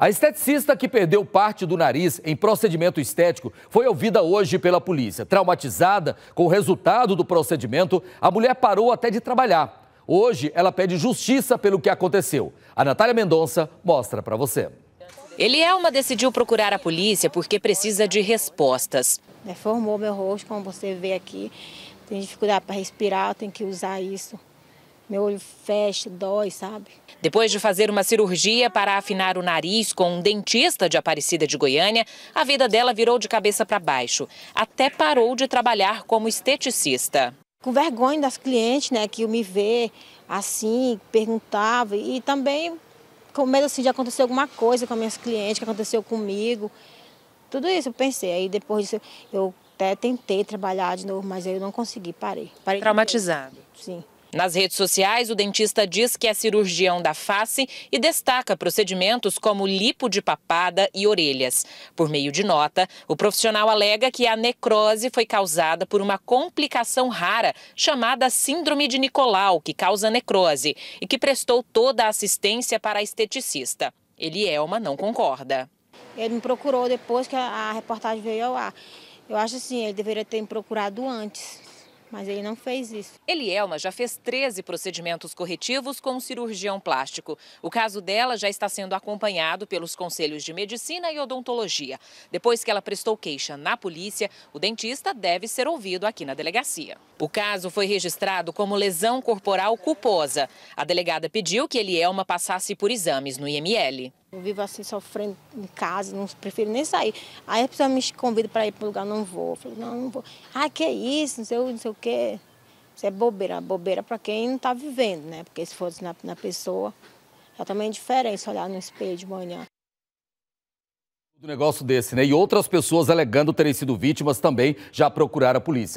A esteticista que perdeu parte do nariz em procedimento estético foi ouvida hoje pela polícia. Traumatizada com o resultado do procedimento, a mulher parou até de trabalhar. Hoje, ela pede justiça pelo que aconteceu. A Natália Mendonça mostra pra você. Elielma decidiu procurar a polícia porque precisa de respostas. Deformou meu rosto, como você vê aqui. Tem dificuldade para respirar, tem que usar isso. Meu olho fecha, dói, sabe? Depois de fazer uma cirurgia para afinar o nariz com um dentista de Aparecida de Goiânia, a vida dela virou de cabeça para baixo. Até parou de trabalhar como esteticista. Com vergonha das clientes, né, que me vê assim, perguntava. E também com medo assim, de acontecer alguma coisa com as minhas clientes, que aconteceu comigo. Tudo isso eu pensei. Aí depois disso eu até tentei trabalhar de novo, mas eu não consegui, parei. Traumatizado? Sim. Nas redes sociais, o dentista diz que é cirurgião da face e destaca procedimentos como lipo de papada e orelhas. Por meio de nota, o profissional alega que a necrose foi causada por uma complicação rara chamada síndrome de Nicolau, que causa necrose, e que prestou toda a assistência para a esteticista. Elielma não concorda. Ele me procurou depois que a reportagem veio ao ar. Eu acho assim, ele deveria ter me procurado antes. Mas ele não fez isso. Elielma já fez 13 procedimentos corretivos com um cirurgião plástico. O caso dela já está sendo acompanhado pelos conselhos de medicina e odontologia. Depois que ela prestou queixa na polícia, o dentista deve ser ouvido aqui na delegacia. O caso foi registrado como lesão corporal culposa. A delegada pediu que Elielma passasse por exames no IML. Eu vivo assim sofrendo em casa, não prefiro nem sair. Aí a pessoa me convida para ir para um lugar, não vou. Eu falo, não vou. Ah, que isso, não sei o quê. Isso é bobeira. Bobeira para quem não está vivendo, né? Porque se fosse na pessoa, é também diferente olhar no espelho de manhã. Um negócio desse, né? E outras pessoas alegando terem sido vítimas também já procuraram a polícia.